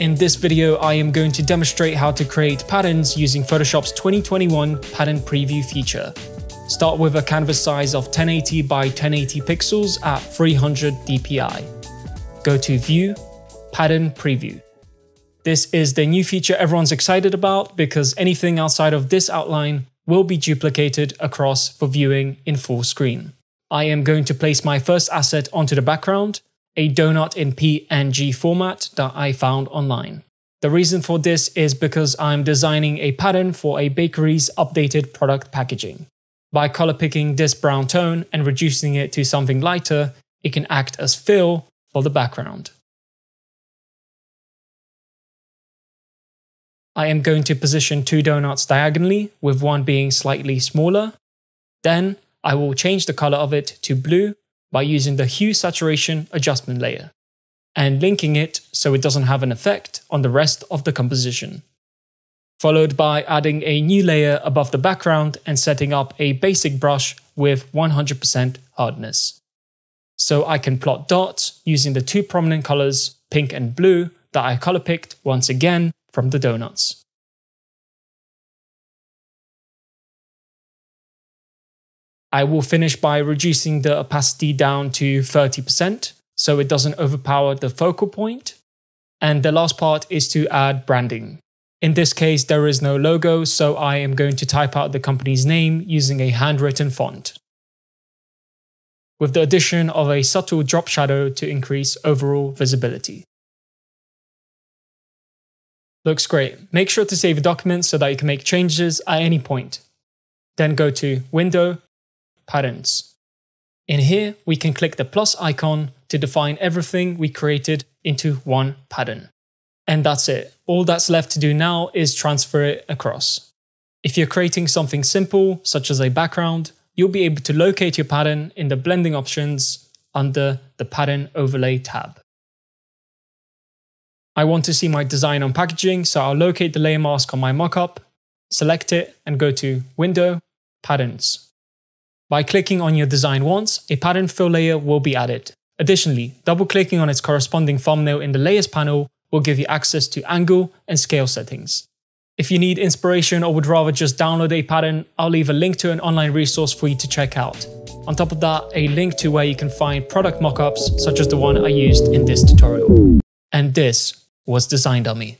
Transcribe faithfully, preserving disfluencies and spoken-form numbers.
In this video, I am going to demonstrate how to create patterns using Photoshop's twenty twenty-one pattern preview feature. Start with a canvas size of ten eighty by ten eighty pixels at three hundred D P I. Go to View, Pattern Preview. This is the new feature everyone's excited about because anything outside of this outline will be duplicated across for viewing in full screen. I am going to place my first asset onto the background, a donut in P N G format that I found online. The reason for this is because I'm designing a pattern for a bakery's updated product packaging. By color picking this brown tone and reducing it to something lighter, it can act as fill for the background. I am going to position two donuts diagonally, with one being slightly smaller. Then I will change the color of it to blue by using the hue saturation adjustment layer and linking it so it doesn't have an effect on the rest of the composition. Followed by adding a new layer above the background and setting up a basic brush with one hundred percent hardness. So I can plot dots using the two prominent colors, pink and blue, that I color picked once again from the donuts. I will finish by reducing the opacity down to thirty percent so it doesn't overpower the focal point. And the last part is to add branding. In this case, there is no logo, so I am going to type out the company's name using a handwritten font, with the addition of a subtle drop shadow to increase overall visibility. Looks great. Make sure to save your document so that you can make changes at any point. Then go to Window, Patterns. In here, we can click the plus icon to define everything we created into one pattern. And that's it. All that's left to do now is transfer it across. If you're creating something simple, such as a background, you'll be able to locate your pattern in the blending options under the Pattern Overlay tab. I want to see my design on packaging, so I'll locate the layer mask on my mockup, select it, and go to Window, Patterns. By clicking on your design once, a pattern fill layer will be added. Additionally, double-clicking on its corresponding thumbnail in the Layers panel will give you access to angle and scale settings. If you need inspiration or would rather just download a pattern, I'll leave a link to an online resource for you to check out. On top of that, a link to where you can find product mockups, such as the one I used in this tutorial. And this was Design Dummy.